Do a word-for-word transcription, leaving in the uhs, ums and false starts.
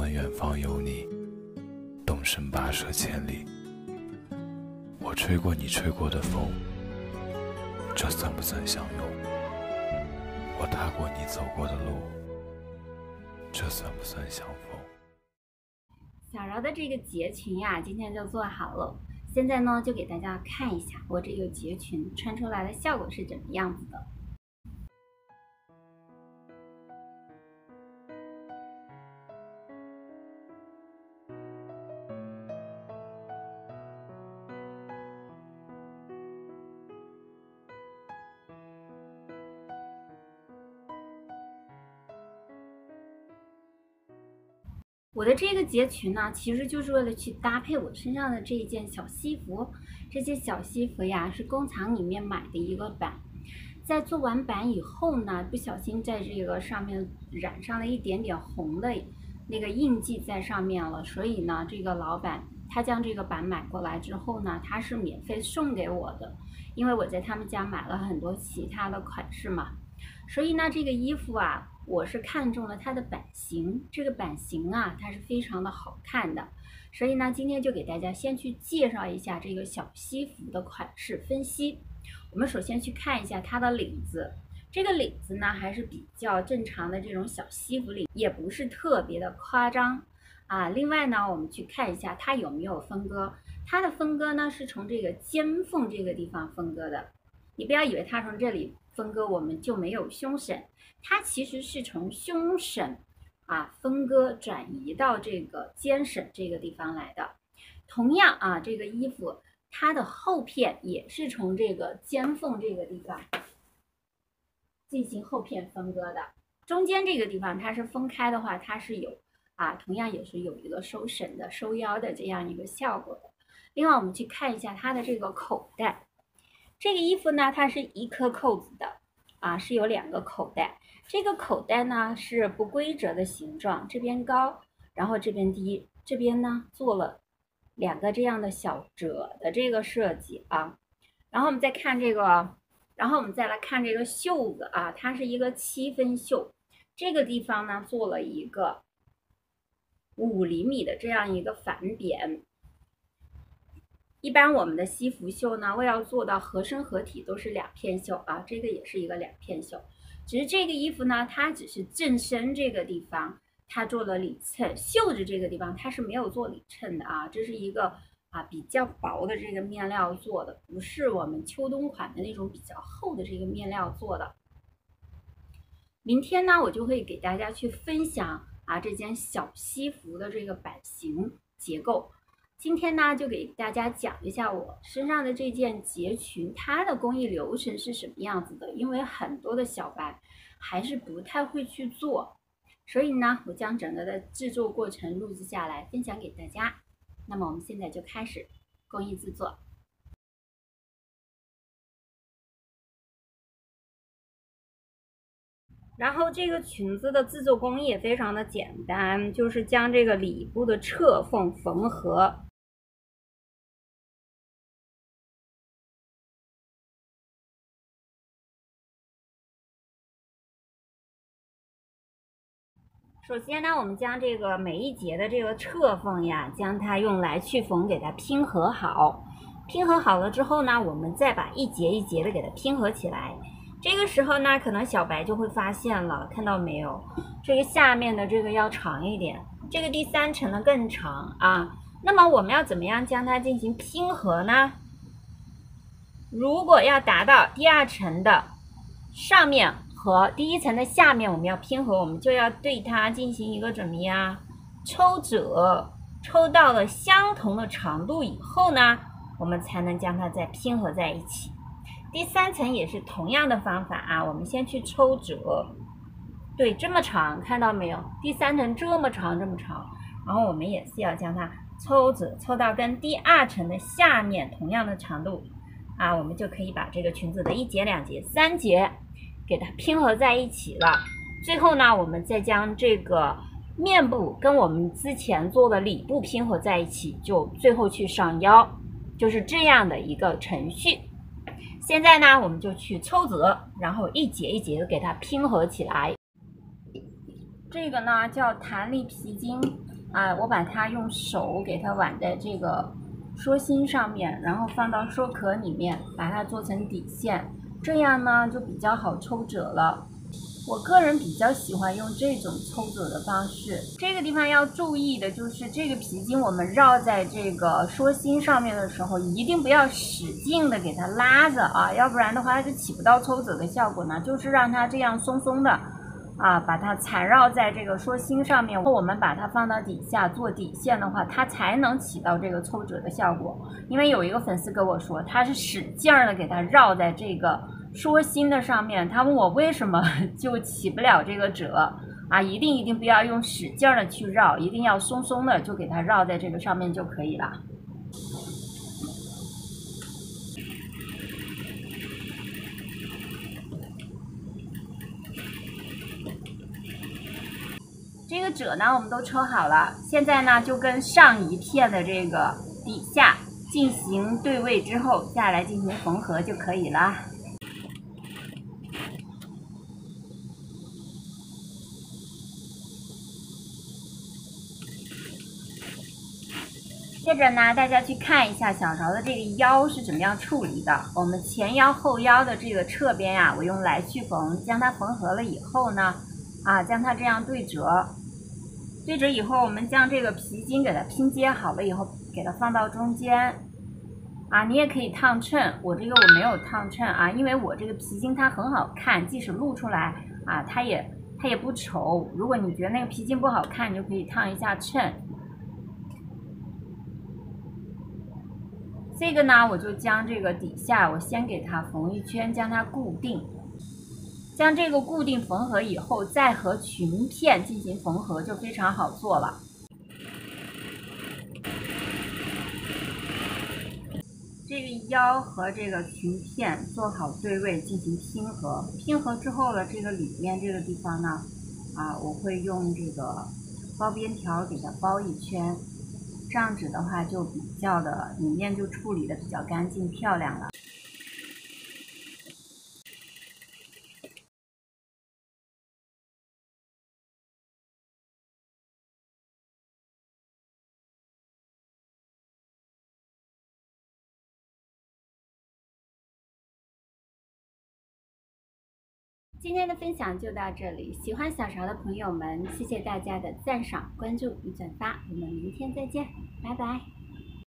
闻远方有你，动身跋涉千里。我吹过你吹过的风，这算不算相拥？我踏过你走过的路，这算不算相逢？小饶的这个结裙呀、啊，今天就做好了。现在呢，就给大家看一下我这个结裙穿出来的效果是怎么样子的。我的这个结裙呢，其实就是为了去搭配我身上的这一件小西服。这件小西服呀，是工厂里面买的一个版，在做完版以后呢，不小心在这个上面染上了一点点红的那个印记在上面了，所以呢，这个老板他将这个版买过来之后呢，他是免费送给我的，因为我在他们家买了很多其他的款式嘛，所以呢，这个衣服啊。我是看中了它的版型，这个版型啊，它是非常的好看的，所以呢，今天就给大家先去介绍一下这个小西服的款式分析。我们首先去看一下它的领子，这个领子呢还是比较正常的这种小西服领，也不是特别的夸张啊。另外呢，我们去看一下它有没有分割，它的分割呢是从这个肩缝这个地方分割的，你不要以为它从这里分割我们就没有胸审，它其实是从胸审啊分割转移到这个肩审这个地方来的。同样啊，这个衣服它的后片也是从这个肩缝这个地方进行后片分割的，中间这个地方它是分开的话，它是有啊同样也是有一个收审的收腰的这样一个效果的。另外我们去看一下它的这个口袋，这个衣服呢它是一颗扣子的啊，是有两个口袋，这个口袋呢是不规则的形状，这边高然后这边低，这边呢做了两个这样的小褶的这个设计啊。然后我们再看这个，然后我们再来看这个袖子啊，它是一个七分袖，这个地方呢做了一个五厘米的这样一个反扁。一般我们的西服袖呢，为要做到合身合体都是两片袖啊，这个也是一个两片袖，只是这个衣服呢，它只是正身这个地方它做了里衬，袖子这个地方它是没有做里衬的啊，这是一个啊比较薄的这个面料做的，不是我们秋冬款的那种比较厚的这个面料做的。明天呢，我就会给大家去分享啊这件小西服的这个版型结构。今天呢，就给大家讲一下我身上的这件结裙，它的工艺流程是什么样子的，因为很多的小白还是不太会去做，所以呢，我将整个的制作过程录制下来，分享给大家。那么我们现在就开始工艺制作。然后这个裙子的制作工艺也非常的简单，就是将这个里部的侧缝缝合。首先呢，我们将这个每一节的这个侧缝呀，将它用来去缝给它拼合好。拼合好了之后呢，我们再把一节一节的给它拼合起来。这个时候呢，可能小白就会发现了，看到没有，这个下面的这个要长一点，这个第三层的更长啊。那么我们要怎么样将它进行拼合呢？如果要达到第二层的上面和第一层的下面我们要拼合，我们就要对它进行一个怎么样抽褶，抽到了相同的长度以后呢，我们才能将它再拼合在一起。第三层也是同样的方法啊，我们先去抽褶，对，这么长，看到没有，第三层这么长这么长，然后我们也是要将它抽褶，抽到跟第二层的下面同样的长度啊，我们就可以把这个裙子的一节两节三节给它拼合在一起了。最后呢，我们再将这个面部跟我们之前做的里部拼合在一起，就最后去上腰，就是这样的一个程序。现在呢，我们就去抽褶，然后一节一节的给它拼合起来。这个呢叫弹力皮筋啊，我把它用手给它挽在这个说心上面，然后放到说壳里面，把它做成底线，这样呢就比较好抽褶了。我个人比较喜欢用这种抽褶的方式。这个地方要注意的就是这个皮筋我们绕在这个说心上面的时候，一定不要使劲的给它拉着啊，要不然的话它就起不到抽褶的效果呢。就是让它这样松松的啊，把它缠绕在这个说心上面，我们把它放到底下做底线的话，它才能起到这个抽褶的效果。因为有一个粉丝跟我说，他是使劲的给它绕在这个说心的上面，他问我为什么就起不了这个褶啊？一定一定不要用使劲的去绕，一定要松松的就给它绕在这个上面就可以了。这个褶呢我们都抽好了，现在呢就跟上一片的这个底下进行对位之后，下来进行缝合就可以了。接着呢，大家去看一下小勺的这个腰是怎么样处理的。我们前腰后腰的这个侧边呀、啊，我用来去缝，将它缝合了以后呢，啊，将它这样对折，对折以后，我们将这个皮筋给它拼接好了以后，给它放到中间。啊，你也可以烫衬，我这个我没有烫衬啊，因为我这个皮筋它很好看，即使露出来啊，它也它也不丑。如果你觉得那个皮筋不好看，你就可以烫一下衬。这个呢，我就将这个底下，我先给它缝一圈，将它固定，将这个固定缝合以后，再和裙片进行缝合，就非常好做了。这个腰和这个裙片做好对位进行拼合，拼合之后了，这个里面这个地方呢，啊，我会用这个包边条给它包一圈。这样子的话就比较的里面就处理的比较干净漂亮了。今天的分享就到这里，喜欢小勺的朋友们，谢谢大家的赞赏、关注与转发，我们明天再见，拜拜。